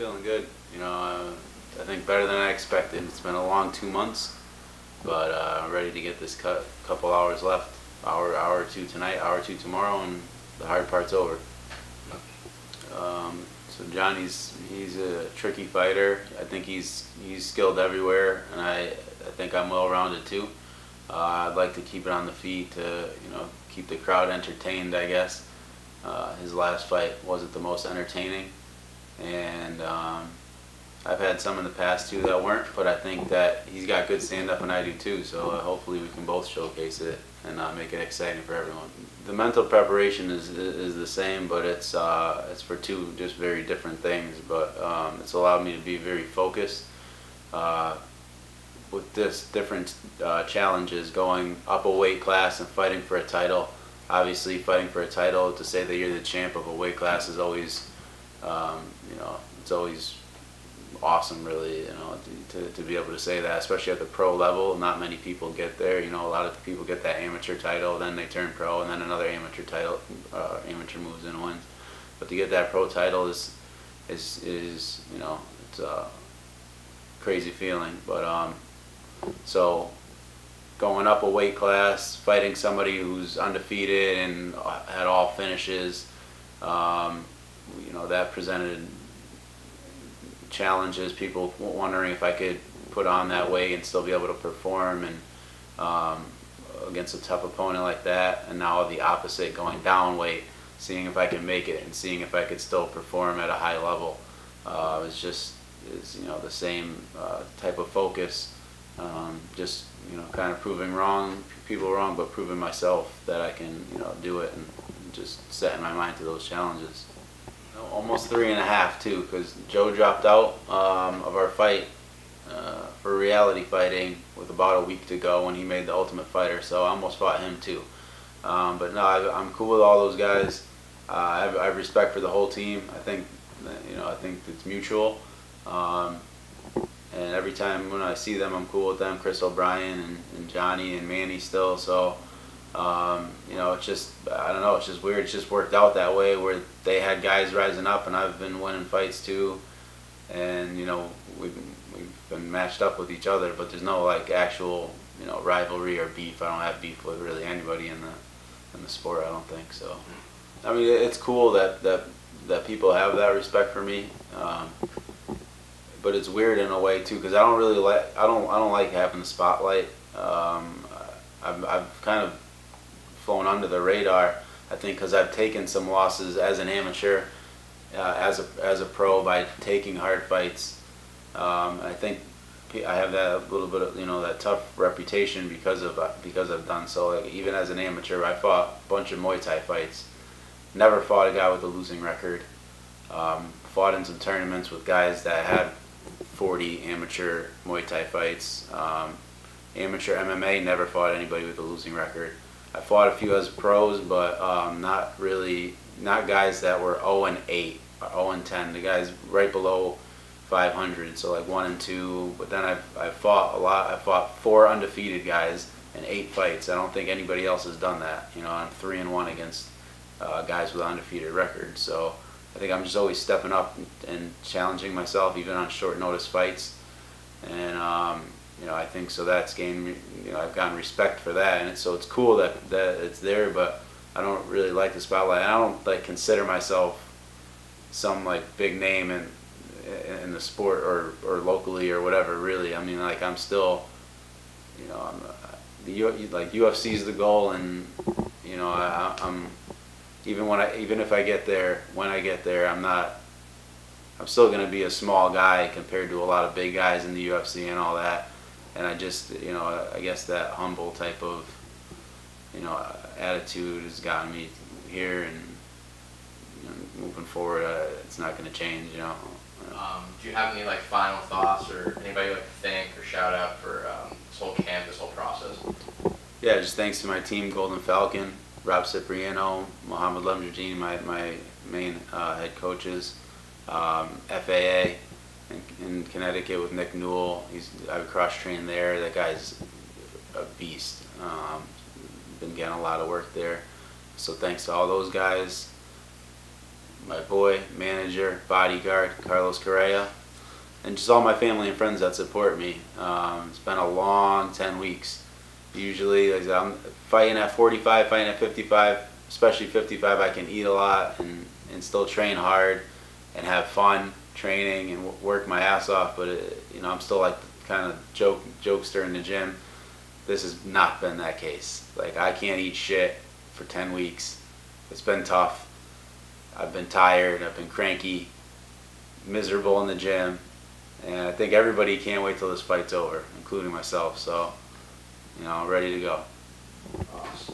feeling good. You know, I think better than I expected. It's been a long 2 months, but I'm ready to get this cut. A couple hours left. Hour or two tonight, hour or two tomorrow, and the hard part's over. So Johnny's a tricky fighter. I think he's skilled everywhere, and I think I'm well-rounded too. I'd like to keep it on the feet to, you know, keep the crowd entertained, I guess. His last fight wasn't the most entertaining, and I've had some in the past too that weren't, but I think that he's got good stand-up and I do too, so hopefully we can both showcase it and make it exciting for everyone. The mental preparation is the same, but it's for two just very different things, but it's allowed me to be very focused with this different challenges, going up a weight class and fighting for a title. Obviously fighting for a title, to say that you're the champ of a weight class is always, you know, it's always awesome, really, you know, to be able to say that, especially at the pro level. Not many people get there. You know, a lot of people get that amateur title, then they turn pro, and then another amateur title, amateur moves in and wins. But to get that pro title is you know, it's a crazy feeling. But so going up a weight class, fighting somebody who's undefeated and had all finishes, you know, that presented challenges, people wondering if I could put on that weight and still be able to perform, and against a tough opponent like that. And now the opposite, going down weight, seeing if I can make it and seeing if I could still perform at a high level. It's just, you know, the same type of focus, just, you know, kind of proving people wrong, but proving myself that I can, you know, do it, and just setting my mind to those challenges. Almost 3.5 too, because Joe dropped out of our fight for Reality Fighting with about a week to go when he made the Ultimate Fighter, so I almost fought him too. But no, I'm cool with all those guys. I have respect for the whole team. I think, you know, I think it's mutual. And every time when I see them, I'm cool with them. Chris O'Brien and Johnny and Manny still. So you know, it's just, I don't know, it's just weird. It's just worked out that way, where they had guys rising up and I've been winning fights too, and you know, we've been matched up with each other, but there's no like actual, you know, rivalry or beef. I don't have beef with really anybody in the sport, I don't think. So I mean, it's cool that people have that respect for me. But it's weird in a way too, because I don't really like, I don't like having the spotlight. I've kind of flown under the radar, I think, because I've taken some losses as an amateur, as a pro, by taking hard fights. I think I have that little bit of, you know, that tough reputation because I've done so. Like, even as an amateur, I fought a bunch of Muay Thai fights. Never fought a guy with a losing record. Fought in some tournaments with guys that had 40 amateur Muay Thai fights. Amateur MMA, never fought anybody with a losing record. I fought a few as pros, but not really, not guys that were 0-8 or 0-10. The guys right below 500, so like 1 and 2. But then I've fought a lot. I fought 4 undefeated guys in 8 fights. I don't think anybody else has done that. You know, I'm 3-1 against guys with undefeated records. So I think I'm just always stepping up and challenging myself, even on short notice fights. And you know, I think so that's gained, you know, I've gotten respect for that, and so it's cool that it's there, but I don't really like the spotlight. I don't like consider myself some like big name in the sport or locally or whatever, really. I mean, like, I'm still, you know, like UFC is the goal, and you know, I'm even if I get there, when I get there, I'm still gonna be a small guy compared to a lot of big guys in the UFC and all that. And I just, you know, I guess that humble type of, you know, attitude has gotten me here, and you know, moving forward, it's not going to change, you know. Do you have any like final thoughts, or anybody you like to thank or shout out for this whole camp, this whole process? Yeah, just thanks to my team, Golden Falcon, Rob Cipriano, Mohamed Lemjadine, my main head coaches, FAA. In Connecticut with Nick Newell, I cross-trained there. That guy's a beast. Been getting a lot of work there, so thanks to all those guys. my boy, manager, bodyguard, Carlos Correa, and just all my family and friends that support me. It's been a long 10 weeks. Usually, like I said, I'm fighting at 45, fighting at 55, especially 55, I can eat a lot and still train hard and have fun training and work my ass off, but it, you know, I'm still like kind of jokester in the gym. This has not been that case. Like, I can't eat shit for 10 weeks. It's been tough. I've been tired, I've been cranky, miserable in the gym, and I think everybody can't wait till this fight's over, including myself, so, you know, ready to go.